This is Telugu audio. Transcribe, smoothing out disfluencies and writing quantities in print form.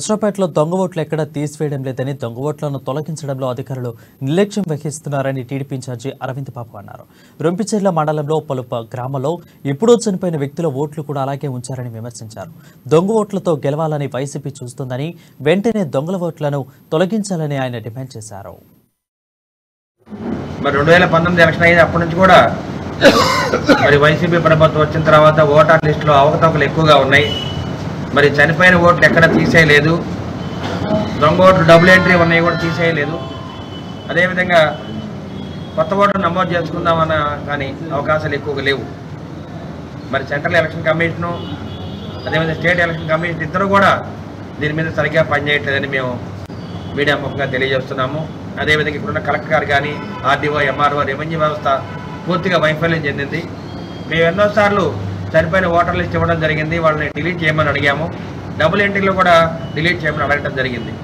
హుస్రాపేటలో దొంగ ఓట్లు ఎక్కడ తీసివేయడం లేదని దొంగ ఓట్లను తొలగించడంలో అధికారులు నిర్లక్ష్యం వహిస్తున్నారని టీడీపీ ఇన్ఛార్జి అరవింద్ బాబు అన్నారు. రొంపిచెర్ల మండలంలో పలు గ్రామాల్లో ఎప్పుడో చనిపోయిన వ్యక్తుల ఓట్లు కూడా అలాగే ఉంచారని విమర్శించారు. దొంగ ఓట్లతో గెలవాలని వైసీపీ చూస్తుందని, వెంటనే దొంగల ఓట్లను తొలగించాలని ఆయన డిమాండ్ చేశారు. మరి 2019 ఎలక్షన్ అయ్యి అప్పటి నుంచి కూడా మరి వైసీపీ ప్రభుత్వం వచ్చిన తర్వాత ఓటర్ లిస్టులో అవకతవకలు ఎక్కువగా ఉన్నాయి. మరి చనిపోయిన ఓట్లు ఎక్కడ తీసేయలేదు, దొంగ ఓట్లు డబుల్ ఎంట్రీ ఉన్నాయి కూడా తీసేయలేదు. అదేవిధంగా కొత్త ఓట్లు నమోదు చేసుకుందామన్న కానీ అవకాశాలు ఎక్కువగా లేవు. మరి సెంట్రల్ ఎలక్షన్ కమిషను అదేవిధంగా స్టేట్ ఎలక్షన్ కమిషన్ ఇద్దరు కూడా దీని మీద సరిగ్గా పనిచేయట్లేదని మేము మీడియా ముఖంగా తెలియజేస్తున్నాము. అదేవిధంగా ఇప్పుడున్న కలెక్టర్ గారు కానీ ఆర్డీఓ ఎంఆర్ఓ రెవెన్యూ వ్యవస్థ పూర్తిగా వైఫల్యం చెందింది. మేము ఎన్నోసార్లు చనిపోయిన ఓటర్ లిస్ట్ ఇవ్వడం జరిగింది, వాళ్ళని డిలీట్ చేయమని అడిగాము, డబుల్ ఎంట్రీలో కూడా డిలీట్ చేయమని అడగడం జరిగింది.